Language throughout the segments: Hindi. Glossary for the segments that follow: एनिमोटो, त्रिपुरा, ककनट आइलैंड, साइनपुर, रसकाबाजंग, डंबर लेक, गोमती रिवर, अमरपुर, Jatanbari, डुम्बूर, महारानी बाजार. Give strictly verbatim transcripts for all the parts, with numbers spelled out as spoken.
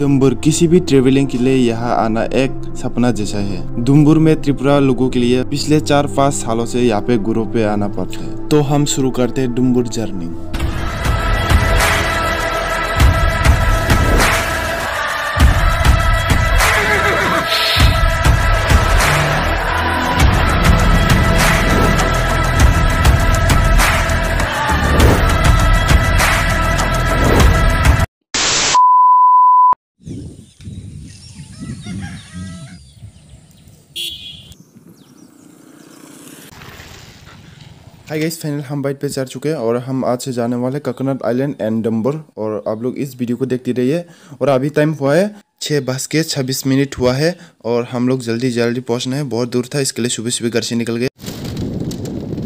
डुम्बूर किसी भी ट्रेवलिंग के लिए यहाँ आना एक सपना जैसा है। डुम्बूर में त्रिपुरा लोगों के लिए पिछले चार पाँच सालों से यहाँ पे गुरु पे आना पड़ता है। तो हम शुरू करते हैं डुम्बूर journey. Hi guys, final हम बाइट पे चढ़ चुके हैं और हम आज से जाने वाले ककनट आइलैंड एंड डंबर। और आप लोग इस वीडियो को देखते रहिए। और अभी टाइम हुआ है छः बज के छब्बीस मिनट हुआ है और हम लोग जल्दी जल्दी पहुंचना है। बहुत दूर था, इसके लिए सुबह सुबह घर से निकल गए।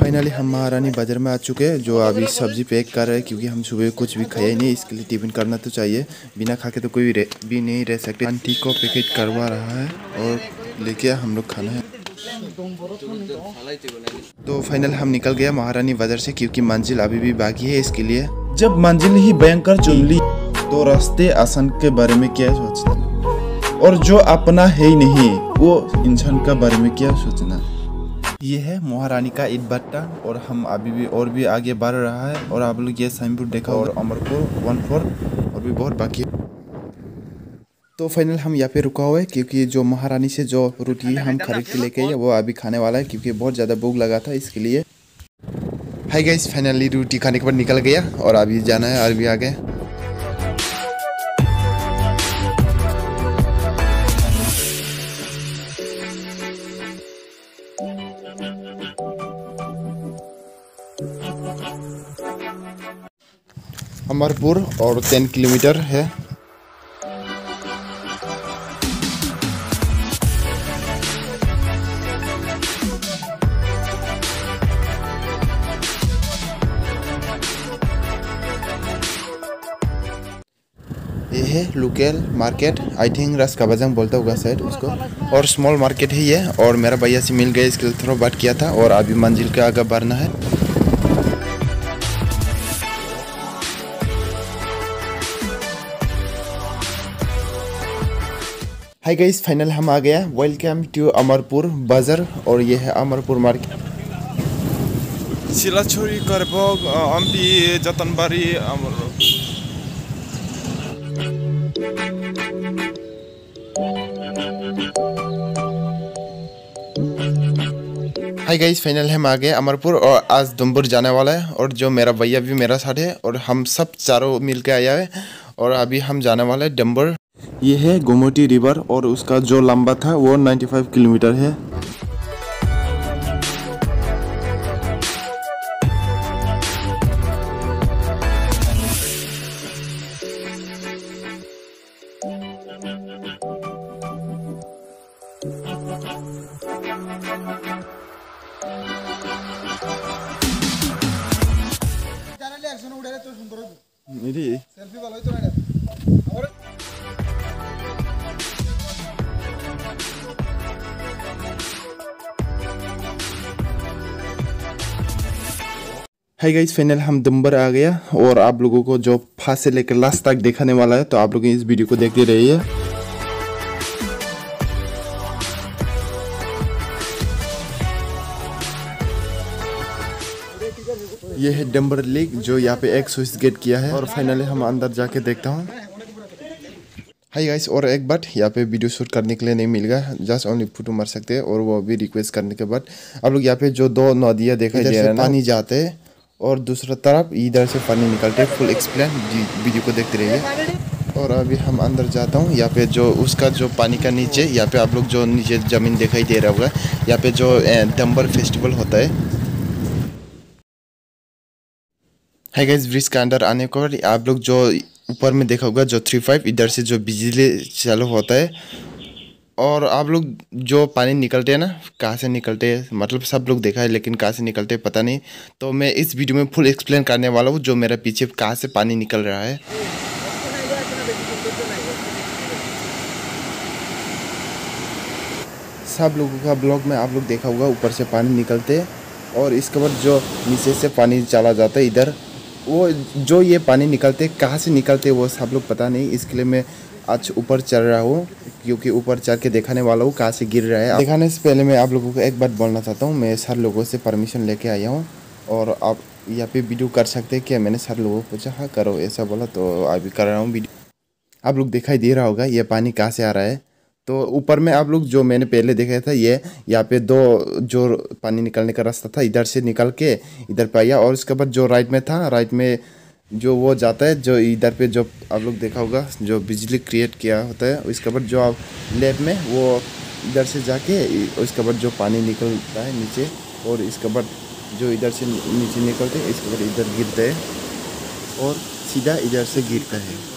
फाइनली हम महारानी बाजार में आ चुके हैं, जो अभी सब्जी पैक कर रहे हैं क्योंकि हम सुबह कुछ भी खाया ही नहीं। इसके लिए टिफिन करना तो चाहिए, बिना खा के तो कोई भी नहीं रह सकते। आंटी को पैकेट करवा रहा है और लेके हम लोग खाना है। तो फाइनल हम निकल गया महारानी बाजार से क्योंकि मंजिल अभी भी बाकी है। इसके लिए जब मंजिल ही भयंकर चुन ली तो रास्ते आसान के बारे में क्या सोचना, और जो अपना है ही नहीं वो इंसान का बारे में क्या सोचना। ये है महारानी का ईट भट्टा और हम अभी भी और भी आगे बढ़ रहा है। और आप लोग ये साइनपुर देखा और अमरपुर वन फोर और भी बहुत बाकी है। तो फाइनल हम यहाँ पे रुका हुआ है क्योंकि जो महारानी से जो रोटी हम खरीद के लेके आए वो अभी खाने वाला है क्योंकि बहुत ज़्यादा भूख लगा था। इसके लिए हाय गाइस, फाइनली रोटी खाने के बाद निकल गया और अभी जाना है और भी आगे। अमरपुर और टेन किलोमीटर है। है लोकल मार्केट, आई थिंक रसकाबाजंग बोलता होगा शायद उसको, और स्मॉल मार्केट है ये। और मेरा भैया से मिल गया, इसके लिए थोड़ा बात किया था। और अभी मंजिल का आगे बढ़ना है। हाय गाइस, फाइनल हम आ गया। वेलकम टू अमरपुर बाजार और ये है अमरपुर मार्केट। सिलाछोरी करबोग अम्बी जतनबारी हाय गाइस, फाइनल हम आ गए अमरपुर और आज डुम्बूर जाने वाला है। और जो मेरा भैया भी मेरा साथ है और हम सब चारों मिलके आया है। और अभी हम जाने वाले हैं डुम्बूर। ये है गोमती रिवर और उसका जो लंबा था वो पचानवे किलोमीटर है। हाय गाइस, फाइनल हम डुम्बूर आ गया। और आप लोगों को जो फर्स्ट से लेकर लास्ट तक दिखाने वाला है, तो आप लोग इस वीडियो को देखते रहिए। ये है डंबर लेक, जो यहाँ पे एक स्विच गेट किया है। और फाइनली हम अंदर जाके देखता हूँ। हाय गाइस, और एक बार यहाँ पे वीडियो शूट करने के लिए नहीं मिल गया, जस्ट ओनली फोटो मार सकते हैं। और वो भी रिक्वेस्ट करने के बाद आप लोग यहाँ पे जो दो नदियाँ देखा जा रहा है, पानी जाते हैं और दूसरा तरफ इधर से पानी निकलते हैं। फुल एक्सप्लेन वीडियो को देखते रहिए। और अभी हम अंदर जाता हूँ। यहाँ पे जो उसका जो पानी का नीचे, यहाँ पे आप लोग जो नीचे ज़मीन दिखाई दे रहा होगा, यहाँ पे जो डंबर फेस्टिवल होता है। हाय गाइस, ब्रिज के अंदर आने के बाद आप लोग जो ऊपर में देखा होगा जो थ्री फाइव इधर से जो बिजली चालू होता है। और आप लोग जो पानी निकलते हैं ना, कहाँ से निकलते हैं मतलब सब लोग देखा है, लेकिन कहाँ से निकलते हैं पता नहीं। तो मैं इस वीडियो में फुल एक्सप्लेन करने वाला हूँ जो मेरा पीछे कहाँ से पानी निकल रहा है। सब लोगों का ब्लॉग में आप लोग देखा होगा ऊपर से पानी निकलते हैं और इसके बाद जो नीचे से पानी चला जाता है इधर। वो जो ये पानी निकलते कहाँ से निकलते वो सब लोग पता नहीं, इसके लिए मैं आज ऊपर चढ़ रहा हूँ क्योंकि ऊपर चढ़ के दिखाने वाला हूँ कहाँ से गिर रहा है। दिखाने से पहले मैं आप लोगों को एक बात बोलना चाहता हूँ, मैं सर लोगों से परमिशन लेके आया हूँ और आप यहाँ पे वीडियो कर सकते हैं क्या, मैंने सर लोगों को पूछा, हाँ करो ऐसा बोला तो अभी कर रहा हूँ वीडियो। आप लोग दिखाई दे रहा होगा ये पानी कहाँ से आ रहा है। तो ऊपर में आप लोग जो मैंने पहले देखा था ये यहाँ पे दो जो पानी निकलने का रास्ता था इधर से निकल के इधर पे आया और उसके बाद जो राइट में था राइट में जो वो जाता है जो इधर पे जो आप लोग देखा होगा जो बिजली क्रिएट किया होता है, उसके बाद जो आप लेफ्ट में वो इधर से जाके उसके बाद जो पानी निकलता है नीचे और इसके बाद जो इधर से नीचे निकलते इसके बाद इधर गिरता है और सीधा इधर से गिरता है।